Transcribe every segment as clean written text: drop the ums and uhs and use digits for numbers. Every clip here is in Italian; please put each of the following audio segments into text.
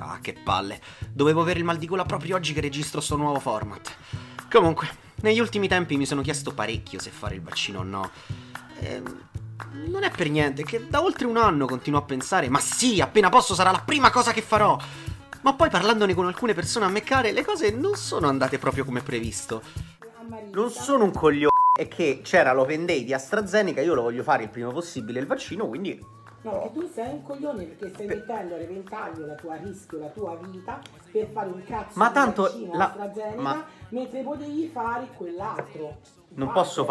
Ah, che palle. Dovevo avere il mal di gola proprio oggi che registro sto nuovo format. Comunque, negli ultimi tempi mi sono chiesto parecchio se fare il vaccino o no. Non è per niente che da oltre un anno continuo a pensare: ma sì, appena posso sarà la prima cosa che farò. Ma poi, parlandone con alcune persone a me care, le cose non sono andate proprio come previsto. Non sono un coglione. È che c'era l'open day di AstraZeneca, io lo voglio fare il prima possibile il vaccino, quindi... No, che tu sei un coglione perché stai mettendo a repentaglio la tua rischio, la tua vita per fare un cazzo ma di tanto vaccino AstraZeneca, mentre potevi fare quell'altro. Non posso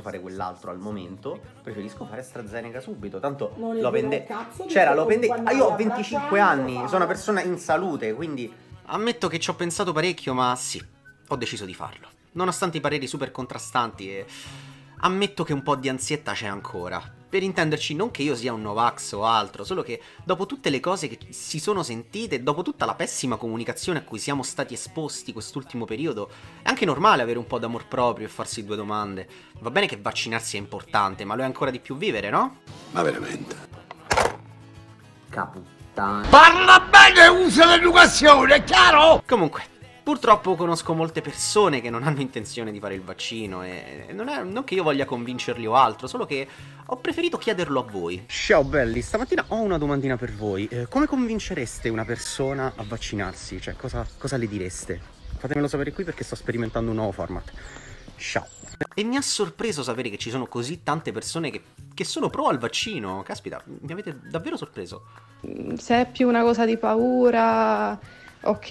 fare quell'altro al momento, preferisco fare AstraZeneca subito, tanto l'open day... C'era l'open day... Ah, io ho 25 anni, sono una persona in salute, quindi... Ammetto che ci ho pensato parecchio, ma sì, ho deciso di farlo. Nonostante i pareri super contrastanti e... Ammetto che un po' di ansietta c'è ancora. Per intenderci, non che io sia un Novax o altro, solo che dopo tutte le cose che si sono sentite, dopo tutta la pessima comunicazione a cui siamo stati esposti quest'ultimo periodo, è anche normale avere un po' d'amor proprio e farsi due domande. Va bene che vaccinarsi è importante, ma lo è ancora di più vivere, no? Ma veramente? Caputtana. Parla bene e usa l'educazione, è chiaro? Comunque... Purtroppo conosco molte persone che non hanno intenzione di fare il vaccino e non che io voglia convincerli o altro, solo che ho preferito chiederlo a voi. Ciao belli, stamattina ho una domandina per voi. Come convincereste una persona a vaccinarsi? Cioè, cosa le direste? Fatemelo sapere qui perché sto sperimentando un nuovo format. Ciao. E mi ha sorpreso sapere che ci sono così tante persone che sono pro al vaccino. Caspita, mi avete davvero sorpreso. Se è più una cosa di paura... Ok,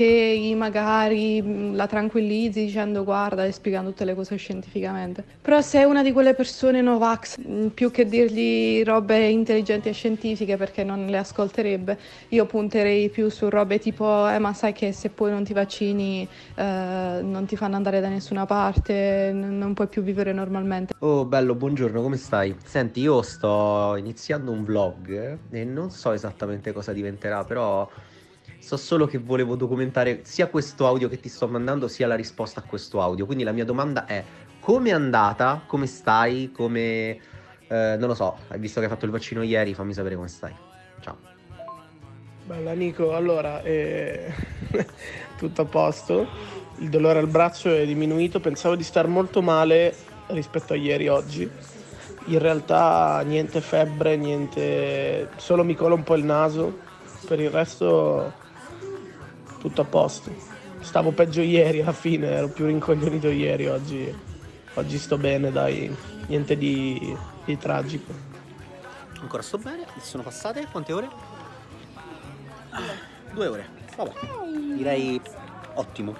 magari la tranquillizzi dicendo guarda e spiegando tutte le cose scientificamente. Però se è una di quelle persone Novax, più che dirgli robe intelligenti e scientifiche perché non le ascolterebbe, io punterei più su robe tipo ma sai che se poi non ti vaccini non ti fanno andare da nessuna parte, non puoi più vivere normalmente. Oh bello, buongiorno, come stai? Senti, io sto iniziando un vlog e non so esattamente cosa diventerà, però... So solo che volevo documentare sia questo audio che ti sto mandando, sia la risposta a questo audio. Quindi la mia domanda è: come è andata? Come stai? Come... non lo so, hai visto che hai fatto il vaccino ieri, fammi sapere come stai. Ciao. Bella Nico, allora, tutto a posto. Il dolore al braccio è diminuito, pensavo di star molto male rispetto a ieri, oggi. In realtà niente febbre, niente... Solo mi cola un po' il naso, per il resto... Tutto a posto. Stavo peggio ieri alla fine, ero più rincoglionito ieri, oggi sto bene, dai, niente di tragico. Ancora sto bene, sono passate quante ore? 2 ore, vabbè, direi ottimo.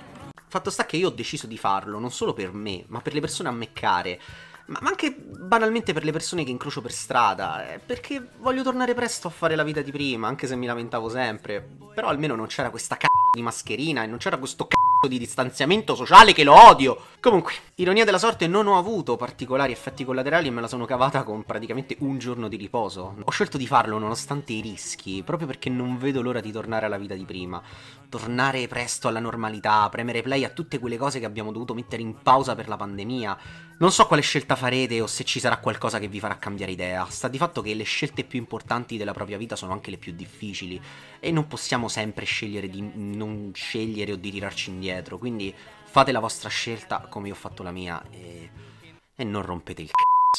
Fatto sta che io ho deciso di farlo, non solo per me, ma per le persone a me care, ma anche banalmente per le persone che incrocio per strada, perché voglio tornare presto a fare la vita di prima, anche se mi lamentavo sempre, però almeno non c'era questa c***o di mascherina e non c'era questo c***o di distanziamento sociale che lo odio. Comunque, ironia della sorte, non ho avuto particolari effetti collaterali e me la sono cavata con praticamente un giorno di riposo. Ho scelto di farlo nonostante i rischi, proprio perché non vedo l'ora di tornare alla vita di prima, tornare presto alla normalità, premere play a tutte quelle cose che abbiamo dovuto mettere in pausa per la pandemia. Non so quale scelta farete o se ci sarà qualcosa che vi farà cambiare idea. Sta di fatto che le scelte più importanti della propria vita sono anche le più difficili e non possiamo sempre scegliere di non scegliere o di tirarci indietro, quindi fate la vostra scelta come io ho fatto la mia e non rompete il c***o.